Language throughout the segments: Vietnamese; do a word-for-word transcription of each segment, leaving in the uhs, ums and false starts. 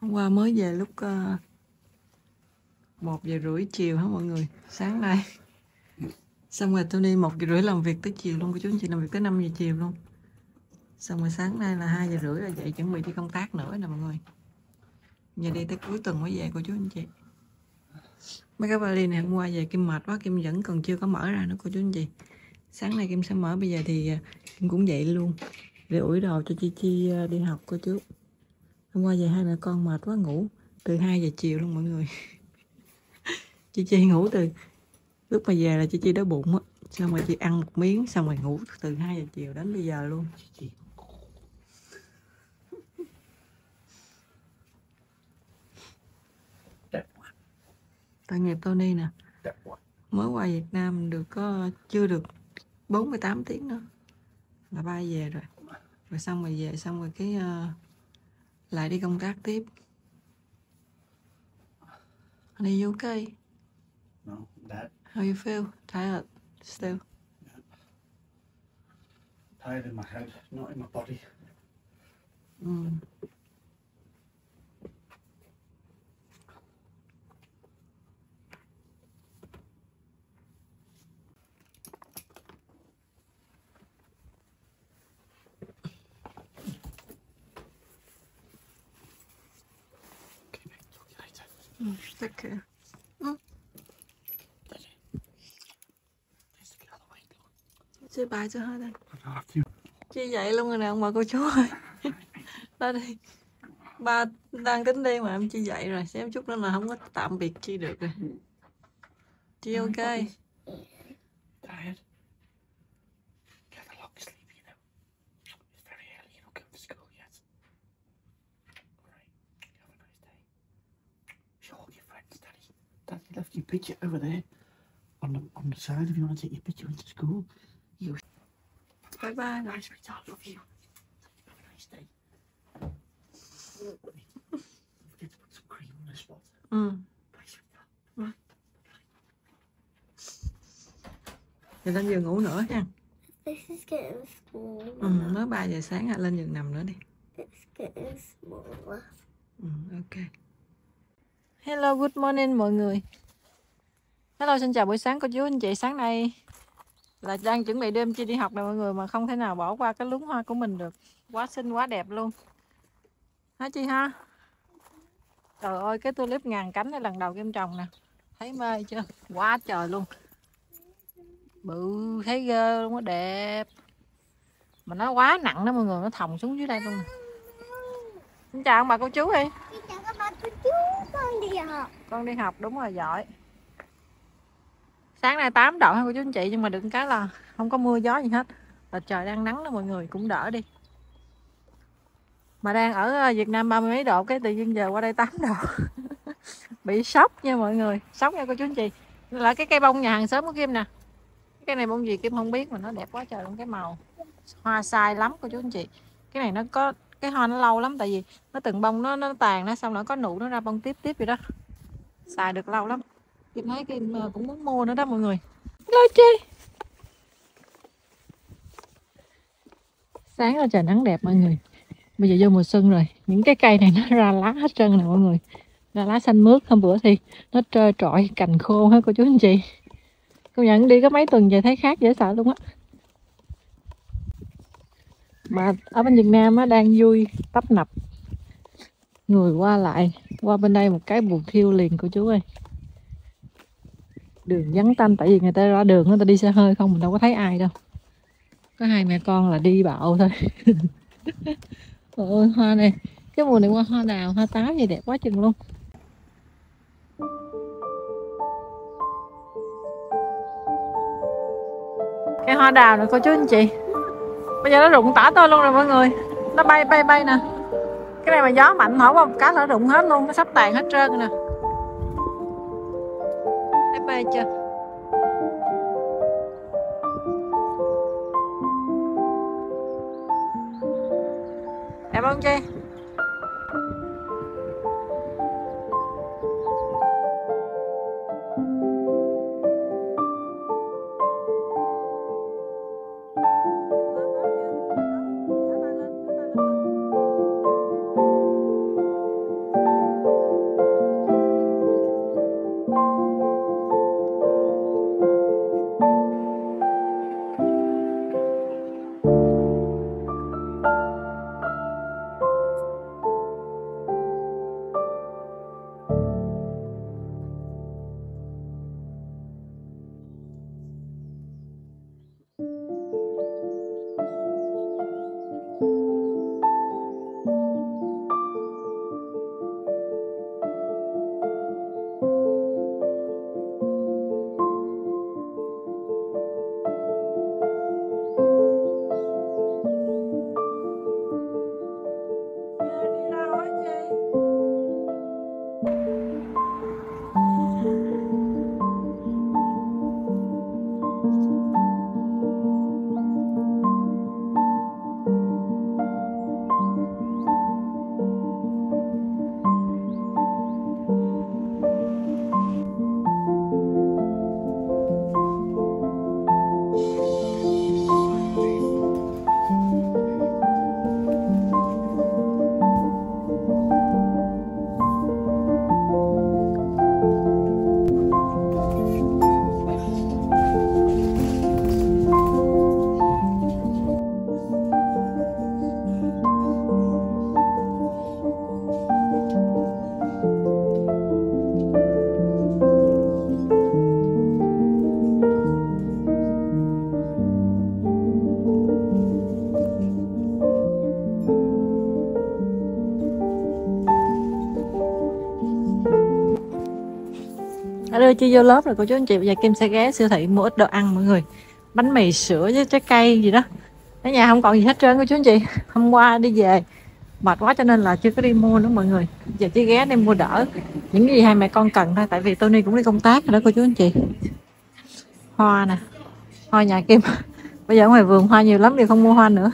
Hôm qua mới về lúc uh, một giờ rưỡi chiều hả mọi người. Sáng nay xong rồi tôi đi một giờ rưỡi làm việc tới chiều luôn. Cô chú anh chị làm việc tới năm giờ chiều luôn. Xong rồi sáng nay là hai giờ rưỡi là dậy chuẩn bị đi công tác nữa nè mọi người. Giờ đi tới cuối tuần mới về cô chú anh chị. Mấy cái vali này hôm qua về Kim mệt quá, Kim vẫn còn chưa có mở ra nữa cô chú anh chị. Sáng nay Kim sẽ mở, bây giờ thì Kim cũng dậy luôn để ủi đồ cho Chi Chi đi học cô chú. Hôm qua về hai mẹ con mệt quá ngủ từ hai giờ chiều luôn mọi người. Chị Chi ngủ từ lúc mà về là chị Chi đói bụng á, xong rồi chị ăn một miếng xong rồi ngủ từ hai giờ chiều đến bây giờ luôn. Tội nghiệp Tony nè, mới qua Việt Nam được có chưa được bốn mươi tám tiếng nữa là bay về rồi. Rồi xong rồi về xong rồi cái uh, lại đi công tác tiếp. Are you okay? No, that. How you feel? Tired still? Yeah. Tired in my head, not in my body. Mm. Mm, take care. Mm. Say bye cho her then. Chị dậy luôn rồi nè ông bà cô chú ơi. Đó đi. Ba đang tính đi mà em chị dậy rồi, xem chút nữa là không có tạm biệt Chi được rồi. Chị ok. Tired. Got a lot of sleep, you know. It's very early, you don't go to school yet. All right. Have a nice day. Show all your friends, Daddy. Daddy left your picture over there on the on the side if you want to take your picture into school. You. Bye bye. Nice to meet you. I love you. Have a nice day. Forget to put some cream on this spot. Mm. Nice to meet you. Lên giường ngủ nữa ha. This is getting smaller. Ừ, nói ba giờ sáng à, lên giường nằm nữa đi. It's getting smaller. Ừ, ok. Hello, good morning mọi người. Hello, xin chào buổi sáng cô chú anh chị. Sáng nay là đang chuẩn bị đêm Chi đi học nè mọi người, mà không thể nào bỏ qua cái luống hoa của mình được. Quá xinh, quá đẹp luôn. Hả Chi ha? Trời ơi, cái tulip ngàn cánh này lần đầu Kim trồng nè. Thấy mê chưa? Quá trời luôn. Bự, thấy ghê luôn, nó đẹp. Mà nó quá nặng đó mọi người, nó thòng xuống dưới đây luôn nè. Xin chào ông bà cô chú đi. Xin chào các bà cô chú, con đi học. Con đi học, đúng rồi, giỏi. Sáng nay tám độ ha cô chú anh chị, nhưng mà đừng cái là không có mưa gió gì hết. Là trời đang nắng đó mọi người, cũng đỡ đi. Mà đang ở Việt Nam ba mươi mấy độ, cái tự nhiên giờ qua đây tám độ. Bị sốc nha mọi người, sốc nha cô chú anh chị. Là cái cây bông nhà hàng xóm của Kim nè. Cái này bông gì Kim không biết mà nó đẹp quá trời luôn, cái màu hoa sai lắm cô chú anh chị. Cái này nó có cái hoa nó lâu lắm, tại vì nó từng bông nó nó tàn nó xong nó có nụ nó ra bông tiếp tiếp vậy đó. Xài được lâu lắm. Kim thấy Kim cũng muốn mua nữa đó mọi người. Hello Chi. Sáng là trời nắng đẹp mọi người. Bây giờ vô mùa xuân rồi. Những cái cây này nó ra lá hết trơn nè mọi người. Ra lá xanh mướt. Hôm bữa thì nó trơ trọi cành khô hết cô chú anh chị. Công nhận đi có mấy tuần về thấy khác dễ sợ luôn á. Mà ở bên Việt Nam á, đang vui tấp nập. Người qua lại. Qua bên đây một cái buồn thiêu liền cô chú ơi. Đường vắng tanh, tại vì người ta ra đường người ta đi xe hơi không, mình đâu có thấy ai đâu. Có hai mẹ con là đi bạo thôi. Trời ơi, hoa này, cái mùa này qua hoa đào, hoa táo gì đẹp quá chừng luôn. Cái hoa đào này cô chú anh chị, bây giờ nó rụng tả tôi luôn rồi mọi người. Nó bay bay bay nè. Cái này mà gió mạnh thổi qua một cái là nó rụng hết luôn, nó sắp tàn hết trơn rồi nè. Mê chưa? Đẹp không Chi? chưa chưa vô lớp rồi cô chú anh chị. Bây giờ Kim sẽ ghé siêu thị mua ít đồ ăn mọi người, bánh mì, sữa với trái cây gì đó. Ở nhà không còn gì hết trơn cô chú anh chị. Hôm qua đi về mệt quá cho nên là chưa có đi mua nữa mọi người. Giờ chỉ ghé đi mua đỡ những cái gì hai mẹ con cần thôi, tại vì Tony cũng đi công tác rồi đó cô chú anh chị. Hoa nè, hoa nhà Kim. Bây giờ ngoài vườn hoa nhiều lắm thì không mua hoa nữa.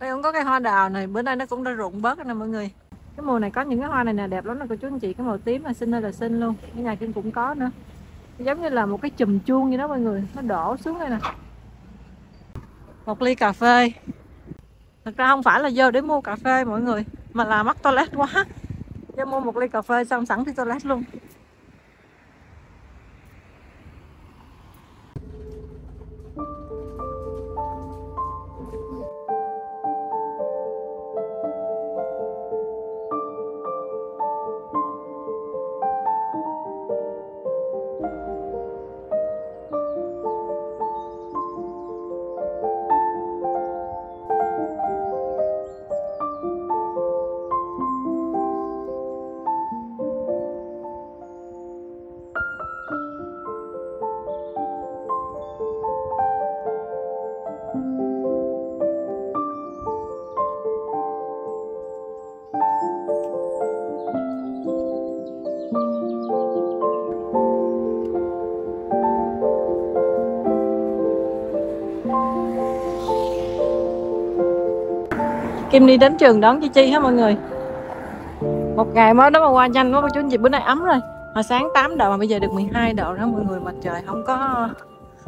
Đây cũng có cái hoa đào này, bữa nay nó cũng đã rụng bớt nè mọi người. Cái mùa này có những cái hoa này nè đẹp lắm nè cô chú anh chị, cái màu tím này xinh ơi là xinh luôn. Cái nhà Kim cũng có nữa, giống như là một cái chùm chuông vậy đó mọi người, nó đổ xuống đây nè. Một ly cà phê. Thật ra không phải là vô để mua cà phê mọi người, mà là mắc toilet quá, vô mua một ly cà phê xong sẵn đi toilet luôn. Kim đi đến trường đón Chi Chi hả mọi người. Một ngày mới đó mà qua nhanh quá cô chú anh chị, bữa nay ấm rồi. Hồi sáng tám độ mà bây giờ được mười hai độ đó mọi người, mà trời không có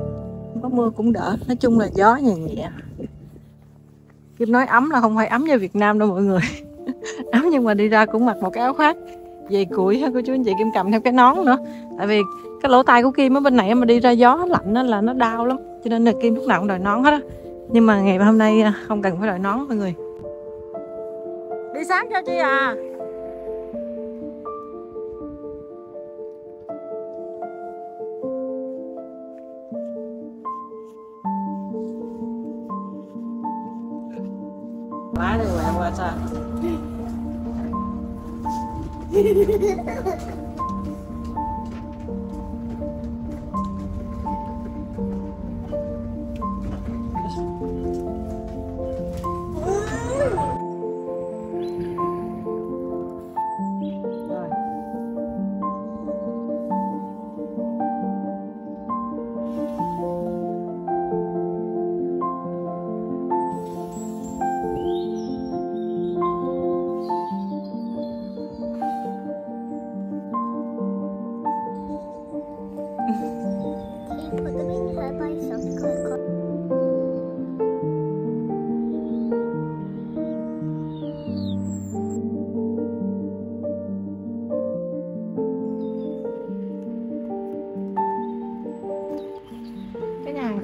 không có mưa cũng đỡ, nói chung là gió nhẹ nhẹ. Kim nói ấm là không phải ấm như Việt Nam đâu mọi người. Ấm nhưng mà đi ra cũng mặc một cái áo khoác dày củi hả cô chú anh chị, Kim cầm theo cái nón nữa. Tại vì cái lỗ tai của Kim ở bên này mà đi ra gió lạnh đó là nó đau lắm, cho nên là Kim lúc nào cũng đòi nón hết á. Nhưng mà ngày hôm nay không cần phải đòi nón mọi người. Đi sáng cho Chi à. Má đi mẹ qua sao.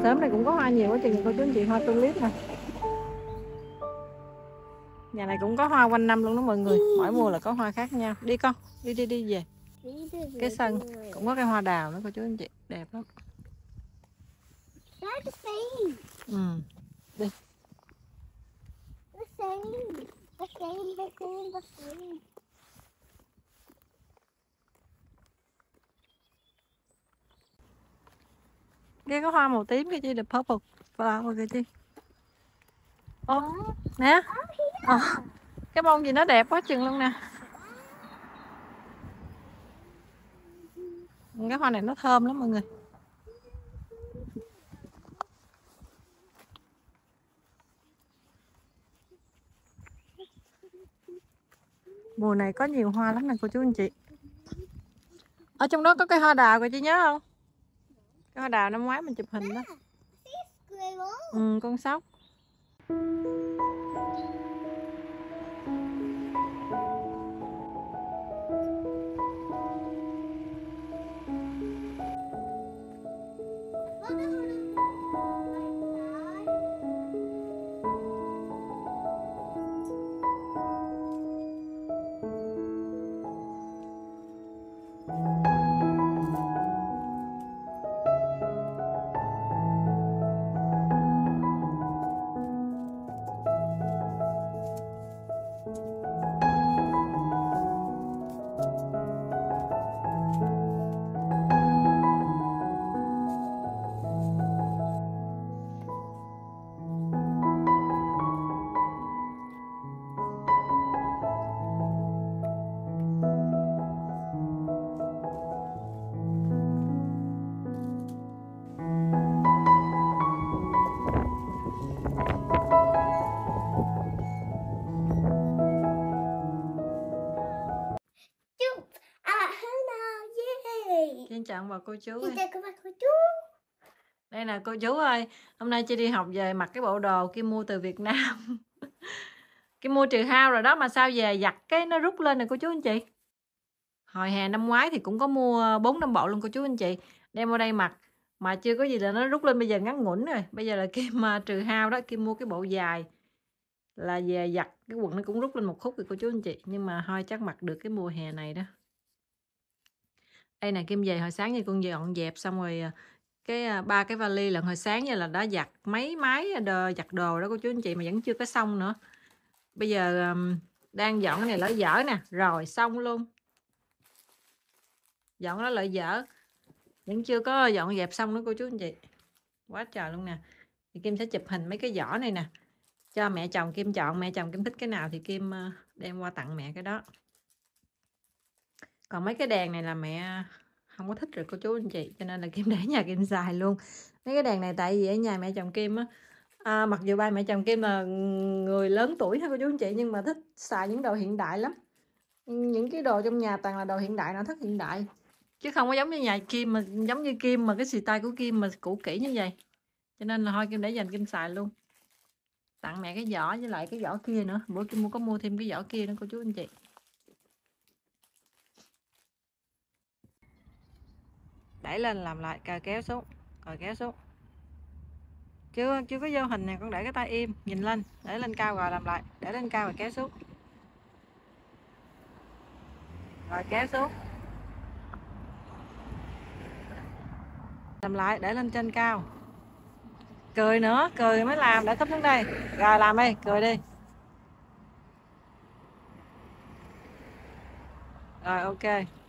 Sớm này cũng có hoa nhiều quá chừng cô chú anh chị, hoa tulip nè. Nhà này cũng có hoa quanh năm luôn đó mọi người. Mỗi mùa là có hoa khác nhau. Đi con, đi đi đi về. Cái sân cũng có cái hoa đào nữa cô chú anh chị, đẹp lắm. Ừ. Đi. Kia có hoa màu tím kia chi, the purple flower kia chi. Ô, nè. Ờ, cái bông gì nó đẹp quá chừng luôn nè. Cái hoa này nó thơm lắm mọi người. Mùa này có nhiều hoa lắm nè cô chú anh chị. Ở trong đó có cái hoa đào kìa chị nhớ không? Cái hoa đào năm ngoái mình chụp hình đó. Ừ, con sóc. Xin chào bà cô chú. Xin chào các bạn cô chú. Đây là cô chú ơi. Hôm nay chị đi học về mặc cái bộ đồ Kim mua từ Việt Nam. Kim mua trừ hao rồi đó mà sao về giặt cái nó rút lên nè cô chú anh chị. Hồi hè năm ngoái thì cũng có mua bốn năm bộ luôn cô chú anh chị. Đem vào đây mặc mà chưa có gì là nó rút lên, bây giờ ngắn ngủn rồi. Bây giờ là Kim trừ hao đó, Kim mua cái bộ dài là về giặt cái quần nó cũng rút lên một khúc rồi cô chú anh chị. Nhưng mà thôi chắc mặc được cái mùa hè này đó. Đây nè, Kim về hồi sáng như con dọn dẹp xong rồi cái ba cái vali lần hồi sáng như là đã giặt mấy máy đồ, giặt đồ đó cô chú anh chị mà vẫn chưa có xong nữa. Bây giờ um, đang dọn cái này lỡ dở nè, rồi xong luôn. Dọn nó lỡ dở, vẫn chưa có dọn dẹp xong nữa cô chú anh chị. Quá trời luôn nè. Thì Kim sẽ chụp hình mấy cái giỏ này nè. Cho mẹ chồng Kim chọn, mẹ chồng Kim thích cái nào thì Kim đem qua tặng mẹ cái đó. Còn mấy cái đèn này là mẹ không có thích rồi cô chú anh chị, cho nên là Kim để nhà Kim xài luôn. Mấy cái đèn này tại vì ở nhà mẹ chồng Kim á, à, mặc dù ba mẹ chồng Kim là người lớn tuổi thôi cô chú anh chị, nhưng mà thích xài những đồ hiện đại lắm. Những cái đồ trong nhà toàn là đồ hiện đại, nó thích hiện đại. Chứ không có giống như nhà Kim mà giống như Kim mà cái style của Kim mà cũ kỹ như vậy. Cho nên là thôi Kim để dành Kim xài luôn. Tặng mẹ cái giỏ với lại cái giỏ kia nữa. Bữa Kim có mua thêm cái giỏ kia nữa cô chú anh chị. Đẩy lên làm lại, cờ kéo xuống, cờ kéo xuống. Chưa chưa có vô hình này, con để cái tay im, nhìn lên, để lên cao rồi làm lại, để lên cao rồi kéo xuống. Rồi kéo xuống. Làm lại, để lên trên cao. Cười nữa, cười mới làm, để thấp xuống đây. Rồi làm đi, cười đi. Rồi ok.